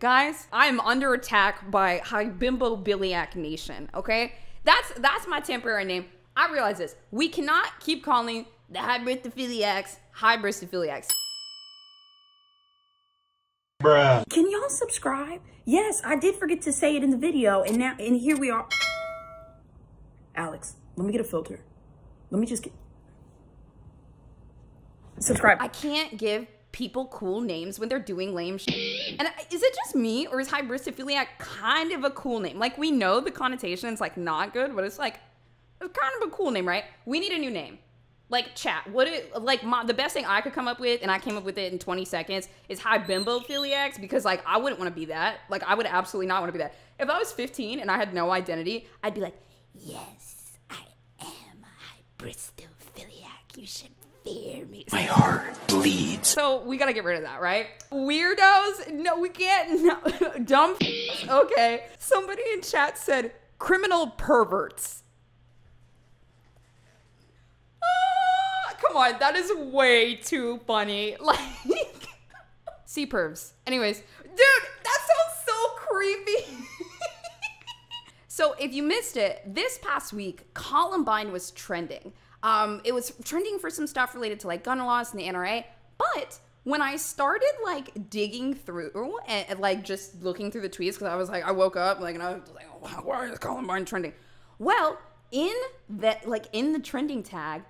Guys, I'm under attack by Hybristophiliac Nation, okay? That's my temporary name. I realize this. We cannot keep calling the hybristophiliacs hybristophiliacs. Bruh. Can y'all subscribe? Yes, I did forget to say it in the video, and now, and here we are. Alex, let me get a filter. Let me just get... Subscribe. I can't give people cool names when they're doing lame shit. And is it just me, or is hybristophiliac kind of a cool name? Like, we know the connotation is like not good, but it's like kind of a cool name, right? We need a new name. Like, chat, what it, like, the best thing I could come up with, and I came up with it in 20 seconds, is hybristophiliacs, because, like, I wouldn't want to be that. Like, I would absolutely not want to be that. If I was 15 and I had no identity, I'd be like, yes, I am a hybristophiliac. You should fear me. My heart bleeds. So we got to get rid of that, right? Weirdos? No, we can't. No. Dumb. Okay. Somebody in chat said criminal perverts. Come on, that is way too funny. Like, C pervs. Anyways, dude, that sounds so creepy. So if you missed it, this past week, Columbine was trending. It was trending for some stuff related to like gun laws and the NRA. But when I started like digging through and like just looking through the tweets, because I was like, I woke up like, and I was like, oh, wow, why is Columbine trending? Well, in the trending tag,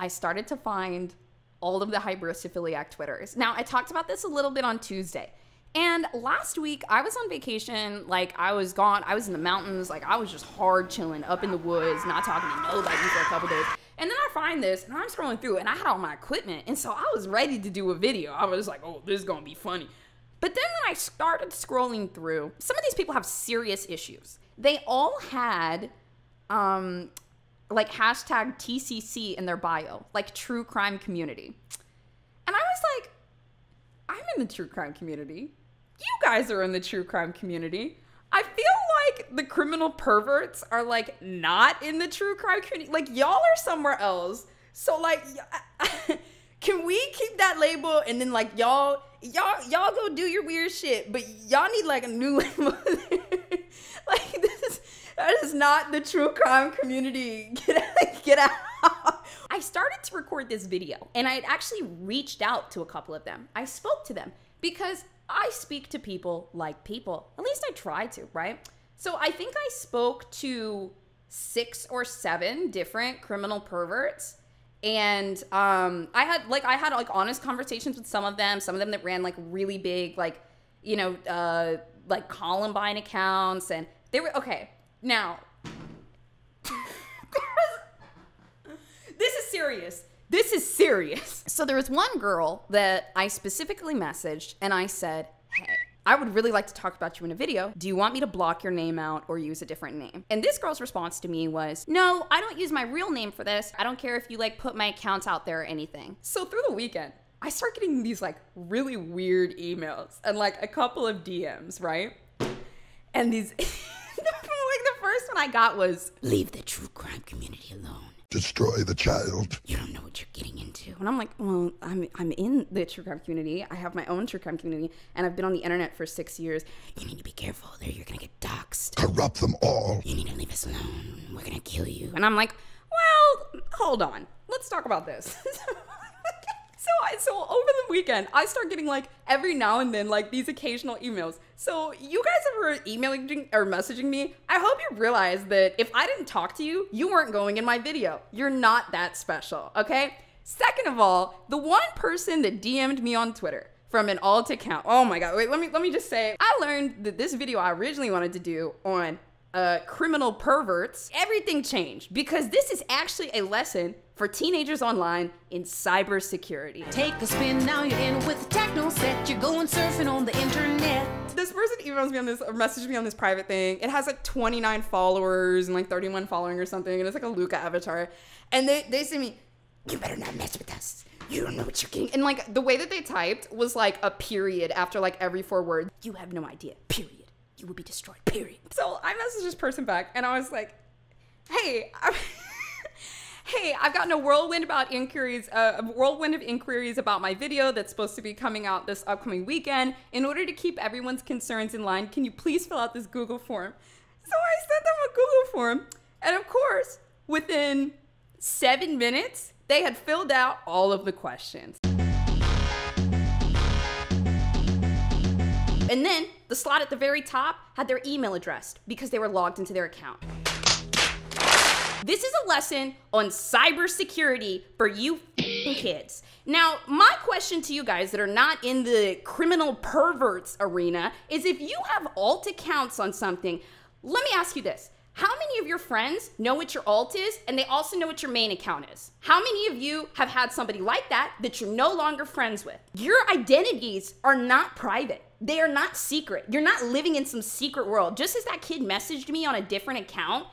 I started to find all of the hybristophiliac Twitters. Now, I talked about this a little bit on Tuesday. And last week, I was on vacation. Like, I was gone. I was in the mountains. Like, I was just hard chilling up in the woods, not talking to nobody for a couple days. And then I find this, and I'm scrolling through, and I had all my equipment. And so I was ready to do a video. I was like, oh, this is going to be funny. But then when I started scrolling through, some of these people have serious issues. They all had... like hashtag TCC in their bio, like true crime community. And I was like, I'm in the true crime community. You guys are in the true crime community. I feel like the criminal perverts are like not in the true crime community. Like, y'all are somewhere else. So like, can we keep that label? And then like y'all go do your weird shit, but y'all need like a new label. Like, this is, that is not the true crime community. Get out. I started to record this video, and I had actually reached out to a couple of them. I spoke to them because I speak to people like people. At least I try to, right? So I think I spoke to 6 or 7 different criminal perverts. And I had honest conversations with some of them that ran like really big, like, you know, like Columbine accounts, and they were, okay. Now, this is serious. This is serious. So there was one girl that I specifically messaged, and I said, hey, I would really like to talk about you in a video. Do you want me to block your name out or use a different name? And this girl's response to me was, no, I don't use my real name for this. I don't care if you like put my accounts out there or anything. So through the weekend, I start getting these like really weird emails and like a couple of DMs, right? And these... First one I got was, leave the true crime community alone. Destroy the child. You don't know what you're getting into. And I'm like, well, I'm in the true crime community. I have my own true crime community, and I've been on the internet for 6 years. You need to be careful or you're gonna get doxxed. Corrupt them all. You need to leave us alone. We're gonna kill you. And I'm like, well, hold on. Let's talk about this. So over the weekend, I start getting like every now and then like these occasional emails. So you guys ever emailing or messaging me, I hope you realize that if I didn't talk to you, you weren't going in my video. You're not that special, okay? Second of all, the one person that DM'd me on Twitter from an alt account. Oh my God, wait, let me just say, I learned that this video I originally wanted to do on criminal perverts, everything changed because this is actually a lesson for teenagers online in cybersecurity. Take a spin, now you're in with the techno set. You're going surfing on the internet. This person emails me on this, or messaged me on this private thing. It has like 29 followers and like 31 following or something. And it's like a Luca avatar. And they send me, you better not mess with us. You don't know what you're getting. And like the way that they typed was like a period after like every 4 words. You have no idea, period. You will be destroyed, period. So I messaged this person back and I was like, hey, hey, I've gotten a whirlwind about inquiries, a whirlwind of inquiries about my video that's supposed to be coming out this upcoming weekend. In order to keep everyone's concerns in line, can you please fill out this Google form? So I sent them a Google form, and of course, within 7 minutes, they had filled out all of the questions. And then the slot at the very top had their email address because they were logged into their account. This is a lesson on cybersecurity for you kids. Now, my question to you guys that are not in the criminal perverts arena is, if you have alt accounts on something, let me ask you this. How many of your friends know what your alt is and they also know what your main account is? How many of you have had somebody like that that you're no longer friends with? Your identities are not private. They are not secret. You're not living in some secret world. Just as that kid messaged me on a different account,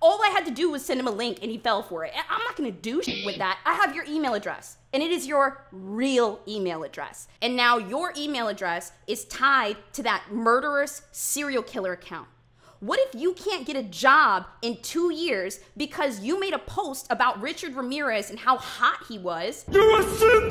all I had to do was send him a link and he fell for it. I'm not gonna do shit with that. I have your email address, and it is your real email address. And now your email address is tied to that murderous serial killer account. What if you can't get a job in 2 years because you made a post about Richard Ramirez and how hot he was?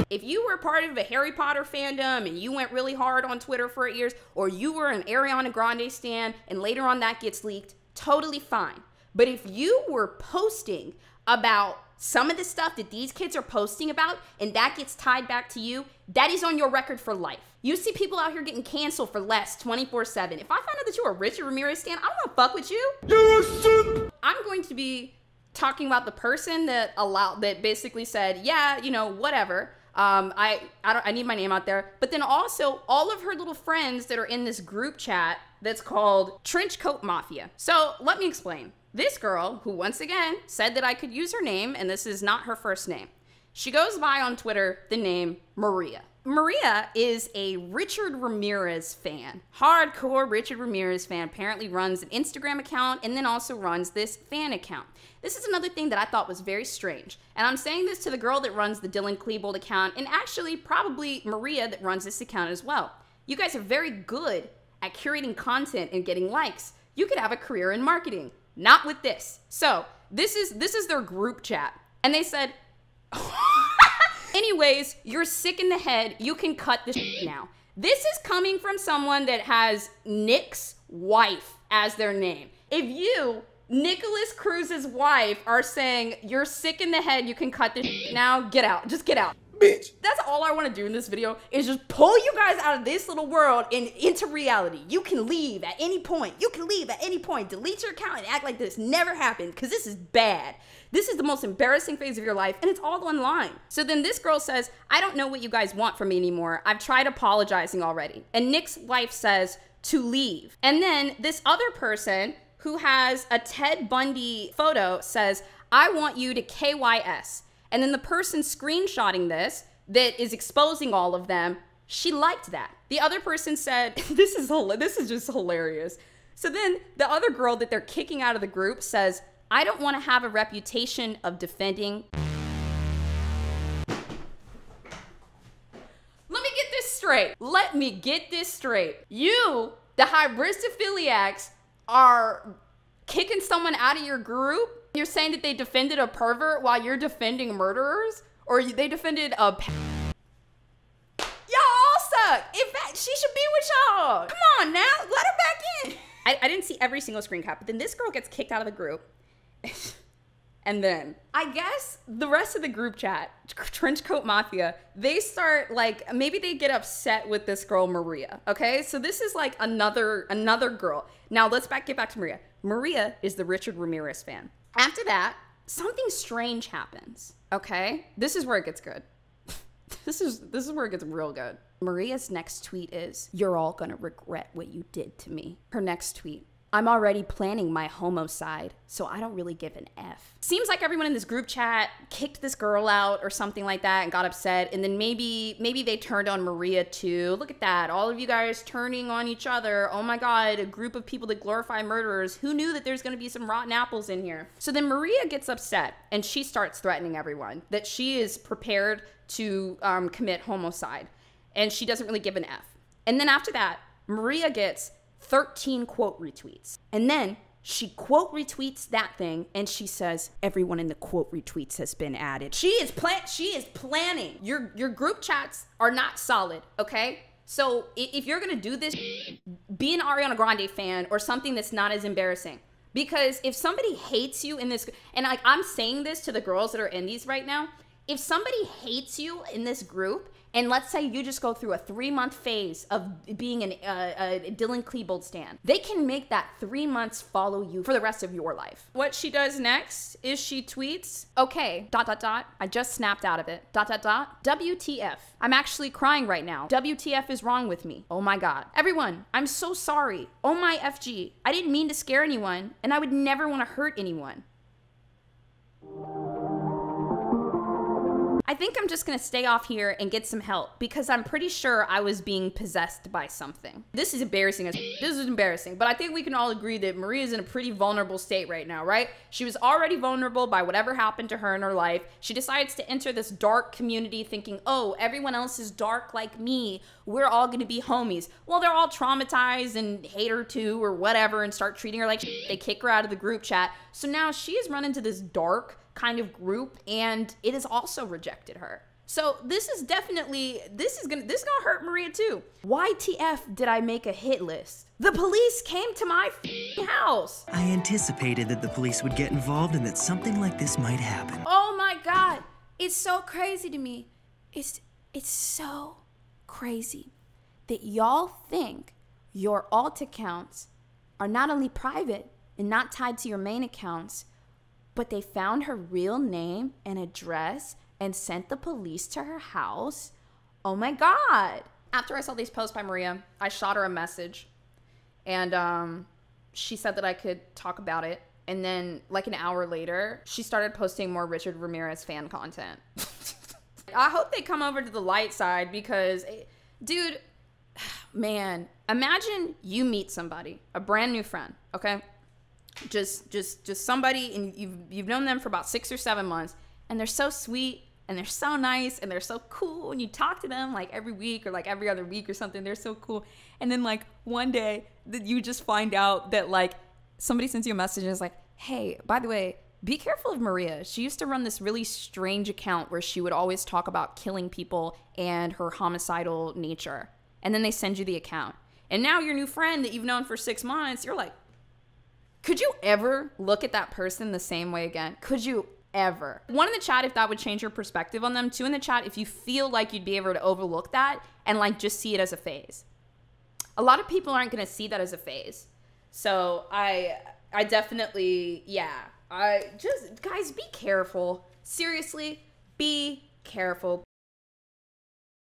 If you were part of a Harry Potter fandom and you went really hard on Twitter for years, or you were an Ariana Grande stan and later on that gets leaked, totally fine. But if you were posting about some of the stuff that these kids are posting about and that gets tied back to you, that is on your record for life. You see people out here getting canceled for less 24/7. If I find out that you are a Richard Ramirez stan, I don't wanna fuck with you. I'm going to be talking about the person that basically said, yeah, you know, whatever. I need my name out there. But then also all of her little friends that are in this group chat that's called Trench Coat Mafia. So let me explain. This girl, who once again said that I could use her name, and this is not her first name, she goes by on Twitter the name Maria. Maria is a Richard Ramirez fan, hardcore Richard Ramirez fan, apparently runs an Instagram account and then also runs this fan account. This is another thing that I thought was very strange. And I'm saying this to the girl that runs the Dylan Klebold account, and actually probably Maria that runs this account as well. You guys are very good at curating content and getting likes. You could have a career in marketing. Not with this. So this is their group chat. And they said, anyways, you're sick in the head. You can cut this now. This is coming from someone that has Nick's wife as their name. If you, Nicholas Cruz's wife, are saying you're sick in the head, you can cut this now, get out. Just get out. Bitch. That's all I want to do in this video is just pull you guys out of this little world and into reality. You can leave at any point. You can leave at any point. Delete your account and act like this never happened, because this is bad. This is the most embarrassing phase of your life, and it's all online. So then this girl says, I don't know what you guys want from me anymore. I've tried apologizing already. And Nick's wife says to leave. And then this other person who has a Ted Bundy photo says, I want you to KYS. And then the person screenshotting this that is exposing all of them, she liked that. The other person said, this is just hilarious. So then the other girl that they're kicking out of the group says, I don't want to have a reputation of defending. Let me get this straight. Let me get this straight. You, the hybristophiliacs, are kicking someone out of your group. You're saying that they defended a pervert while you're defending murderers? Or they defended a... Y'all all suck! In fact, she should be with y'all! Come on now, let her back in! I didn't see every single screen cap, but then this girl gets kicked out of the group. And then, I guess the rest of the group chat, Trenchcoat Mafia, they start like, maybe they get upset with this girl, Maria, okay? So this is like another girl. Now let's get back to Maria. Maria is the Richard Ramirez fan. After that, something strange happens, okay? This is where it gets good. This is where it gets real good. Maria's next tweet is, you're all gonna regret what you did to me. Her next tweet, I'm already planning my homicide, so I don't really give an F. Seems like everyone in this group chat kicked this girl out or something like that and got upset, and then maybe they turned on Maria too. Look at that, all of you guys turning on each other. Oh my God, a group of people that glorify murderers. Who knew that there's gonna be some rotten apples in here? So then Maria gets upset and she starts threatening everyone that she is prepared to commit homicide, and she doesn't really give an F. And then after that, Maria gets 13 quote retweets. And then She quote retweets that thing, and she says, everyone in the quote retweets has been added. She is planning. Your group chats are not solid, okay? So if you're gonna do this, be an Ariana Grande fan or something that's not as embarrassing. Because if somebody hates you in this, and like I'm saying this to the girls that are in these right now, if somebody hates you in this group, and let's say you just go through a 3-month phase of being a Dylan Klebold stan, they can make that 3 months follow you for the rest of your life. What she does next is she tweets, okay, ... I just snapped out of it, ... WTF. I'm actually crying right now. WTF is wrong with me. Oh my God. Everyone, I'm so sorry. Oh my FG. I didn't mean to scare anyone, and I would never want to hurt anyone. I think I'm just gonna stay off here and get some help because I'm pretty sure I was being possessed by something. This is embarrassing. This is embarrassing, but I think we can all agree that Maria's in a pretty vulnerable state right now, right? She was already vulnerable by whatever happened to her in her life. She decides to enter this dark community thinking, oh, everyone else is dark like me. We're all gonna be homies. Well, they're all traumatized and hate her too or whatever and start treating her like shit. They kick her out of the group chat. So now she has run into this dark kind of group, and it has also rejected her. So this is definitely, this is gonna hurt Maria too. YTF did I make a hit list? The police came to my house. I anticipated that the police would get involved and that something like this might happen. Oh my God, it's so crazy to me. It's so crazy that y'all think your alt accounts are not only private and not tied to your main accounts, but they found her real name and address and sent the police to her house. Oh my God. After I saw these posts by Maria, I shot her a message, and she said that I could talk about it. And then like an hour later, she started posting more Richard Ramirez fan content. I hope they come over to the light side because, dude, man, imagine you meet somebody, a brand new friend, okay? Just somebody, and you've known them for about 6 or 7 months, and they're so sweet and they're so nice and they're so cool, and you talk to them like every week or like every other week or something. They're so cool, and then like one day that you just find out that like somebody sends you a message and is like, hey, by the way, be careful of Maria. She used to run this really strange account where she would always talk about killing people and her homicidal nature, and then they send you the account, and now your new friend that you've known for 6 months, you're like, could you ever look at that person the same way again? Could you ever? One in the chat if that would change your perspective on them. Two in the chat if you feel like you'd be able to overlook that and like just see it as a phase. A lot of people aren't gonna see that as a phase. So I definitely, yeah. I just, guys, be careful. Seriously, be careful.